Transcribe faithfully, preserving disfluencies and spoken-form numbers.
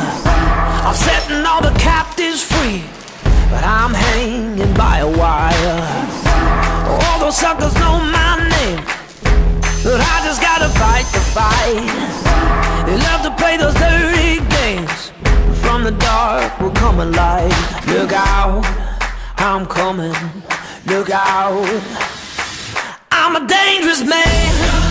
I'm setting all the captives free, but I'm hanging by a wire. All those suckers know my name, but I just gotta fight the fight. They love to play those dirty games, but from the dark will come a light. Look out, I'm coming. Look out, I'm a dangerous man.